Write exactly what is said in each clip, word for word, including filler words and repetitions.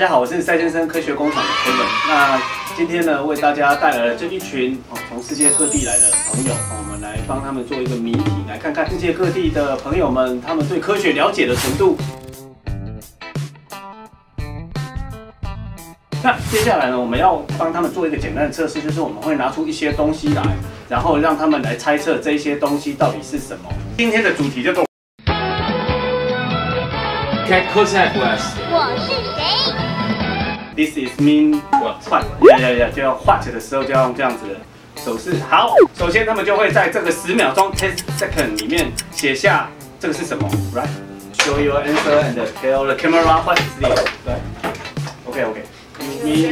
大家好，我是赛先生科学工厂的 Kevin。那今天呢，为大家带来了这一群哦，从世界各地来的朋友，我们来帮他们做一个谜题，来看看世界各地的朋友们他们对科学了解的程度。那接下来呢，我们要帮他们做一个简单的测试，就是我们会拿出一些东西来，然后让他们来猜测这些东西到底是什么。今天的主题叫做开科学Quest。我是谁？ This is mean what？ 换，呀呀呀，就要 what 的时候就要用这样子的手势。好，首先他们就会在这个十秒钟 ten second 里面写下这个是什么 ，right？ Show your answer and tell the camera what is it。对 ，OK OK。你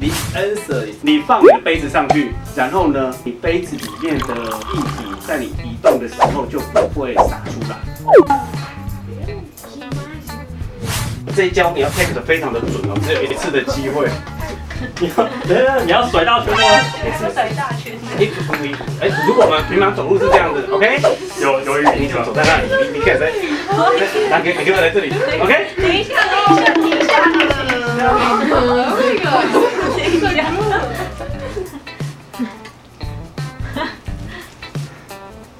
你 answer， 你放你的杯子上去，然后呢，你杯子里面的液体在你移动的时候就不会洒出来。 这一跤你要 take 的非常的准哦，只有一次的机会。你要，你要甩大圈哦。甩大圈。一直从你，哎，如果我们平常走路是这样子 ，OK？ 有有一米，你就走在那里，你你可以在，来给，你给我来这里 ，OK？ 等一下，等一下，等一下，等一下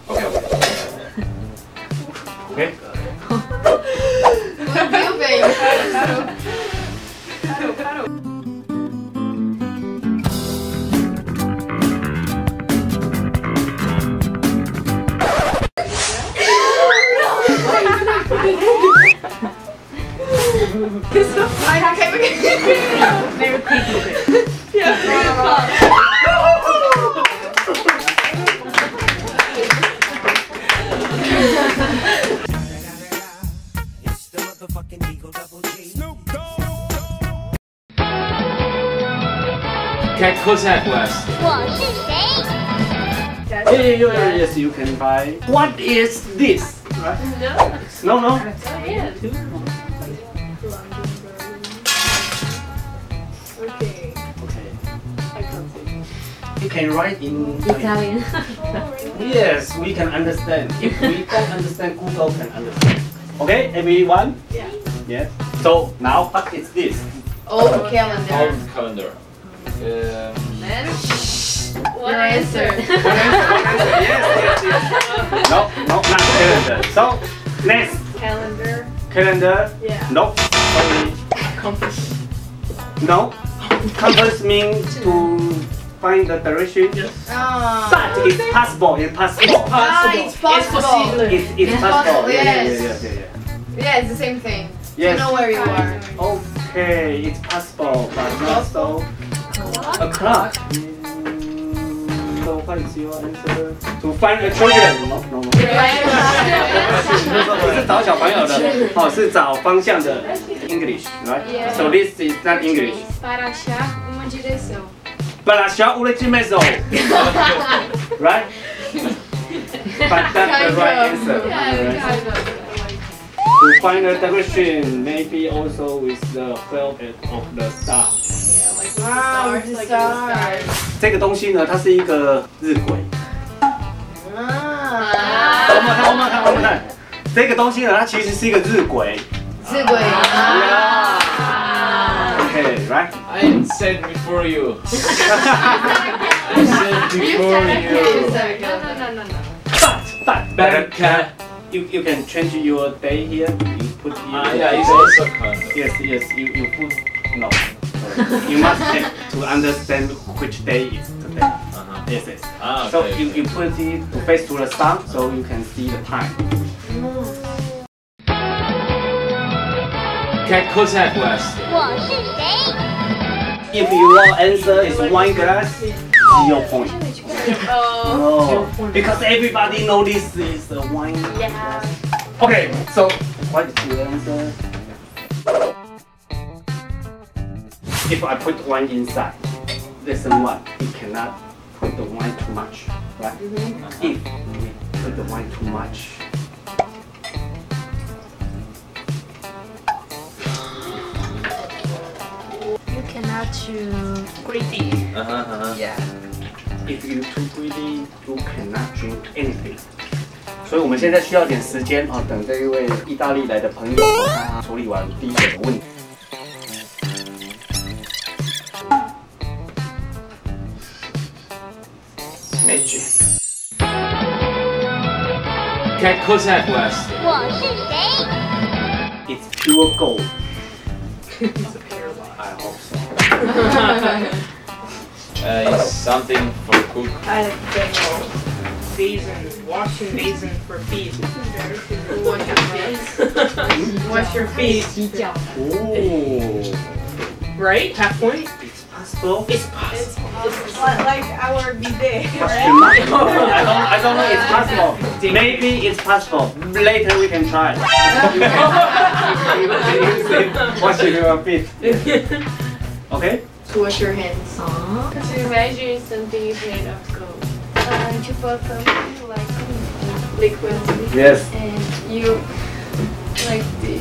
，OK OK OK。 Can contact us. What is this? Yes, yes, yes. You can buy. What is this? No, no. Okay. Okay. I can't see. You can write in Italian. Yes, we can understand. If we can't understand, Google can understand. Okay, everyone. Yeah. Yes. So now, what is this? Old calendar. Old calendar. Um, then what answer? Answer. Yes, yes, yes. No, no, not calendar. So next. Calendar. Calendar. Yeah. No. Sorry. Compass. No. Compass means to find the direction. Yes. Oh. But it's possible. It's possible. It's possible. Ah, it's possible. It's, it's, it's possible. possible. Yes. Yeah, yeah, yeah, yeah. Yeah, it's the same thing. Yes. You know where you are. Okay, it's possible, but not so. A clock. So what is your answer? To find the children. No, no, no. 不是找小朋友的，哦，是找方向的。English, right? So this is not English. Para achar uma direção. Para achar uma direção. Right? But that's the right answer. To find the direction, maybe also with the help of the star. 啊，我知道。这个东西呢，它是一个日晷。啊！我们看，我们看，我们看，这个东西呢，它其实是一个日晷。日晷。啊 ！Okay, right? I said before you. I said before you. No, no, no, no, no. But, but, Becca, you you can change your day here. You put here. Ah, yeah, it's also correct. Yes, yes, you you put no. You must check to understand which day is today. Uh-huh. Yes, yes. Ah, okay, so you, you put it to face to the sun so you can see the time. Can contact us. If your answer is one glass, zero point. Oh. No, because everybody knows this is a wine glass. Okay, so what is your answer? If I put wine inside, listen what, you cannot put the wine too much, right? Mm-hmm. If we put the wine too much, you cannot too greedy. Uh-huh, uh-huh. Yeah. If you too greedy, you cannot drink anything. 所以我们现在需要点时间哦，等这一位意大利来的朋友他处理完第一个问题。Get closer to us. It's pure gold. It's a paralyze. I hope so. uh, it's something for cook. I don't know. Basin. Washing basin for feet. Wash your feet. Wash your feet. Oh. Right? Half point? Possible. It's possible. It's like our bidet. Right? I don't. I don't know. It's possible. Maybe it's possible. Later we can try. Wash your feet. Okay. To wash your hands. Aww. To measure something is made of gold. Uh, to put something like liquid. Yes. And you like this.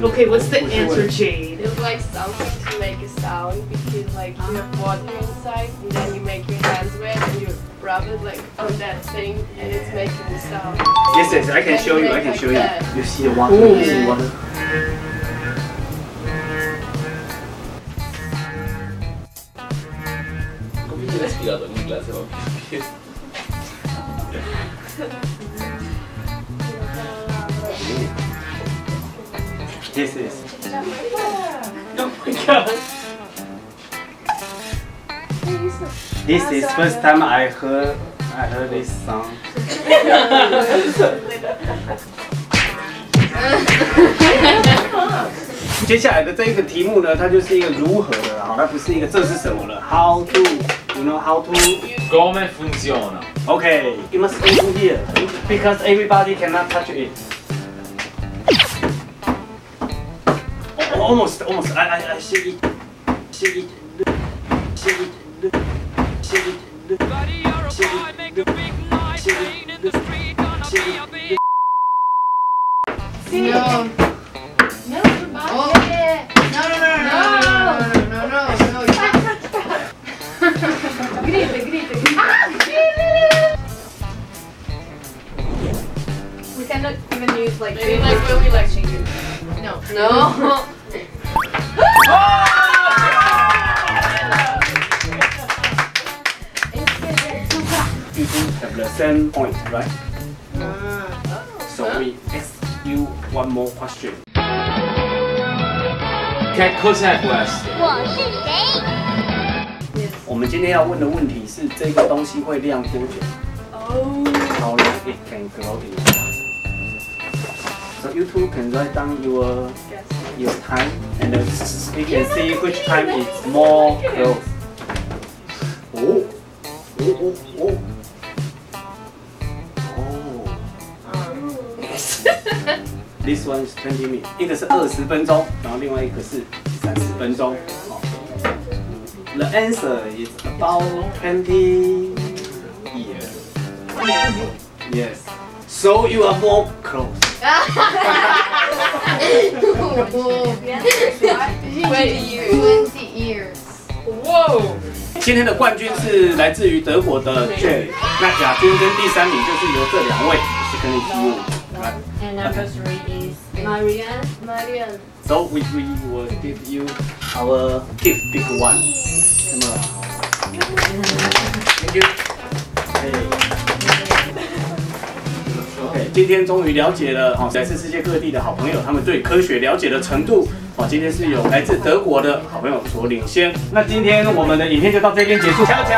Okay, what's the answer, Jade? It's like something to make a sound because like you have water inside and then you make your hands wet and you rub it like on that thing and it's making a sound. Yes, yes, I can show you, I can show you. You see the water, you see water. Como que tienes pegado en inglés? Yes, yes. Oh my god! This is first time I heard I heard this song.接下来的这一个题目呢，它就是一个如何的，好，它不是一个这是什么了。How to, you know how to? Come funziona? Okay, you must go here because everybody cannot touch it. Almost, almost. I, I, I shake it, shake it, shake it, shake it, buddy, you're a boy, make a big night, rain in the street, gonna be a big. No, no, oh. Yeah. No, no, no, no, no, no, no, no, no, no. Grita, grita, grita. We cannot even use like. Maybe like really like shaking. No, no. You have the same point, right? Uh, oh, so huh? We ask you one more question. Get closer to us. 我是谁？ Yes. 我们今天要问的问题是这个东西会亮多久？ Oh. How long it can grow in time? So you two can write down your your time, and then we can see which time is more close. Oh, oh, oh, oh. This one is twenty minutes. 一个是二十分钟，然后另外一个是三十分钟。The answer is about twenty years. Yes. So you are more close. Twenty years. Wow. 今天的冠军是来自于德国的 Jade， 那亚军跟第三名就是由这两位，是跟你题目。And anniversary is Marianne. Marianne. So we we will give you our gift, big one. Thank you. OK， 今天终于了解了哦，来自世界各地的好朋友，他们对科学了解的程度哦，今天是有来自德国的好朋友所领先。那今天我们的影片就到这边结束，悄悄。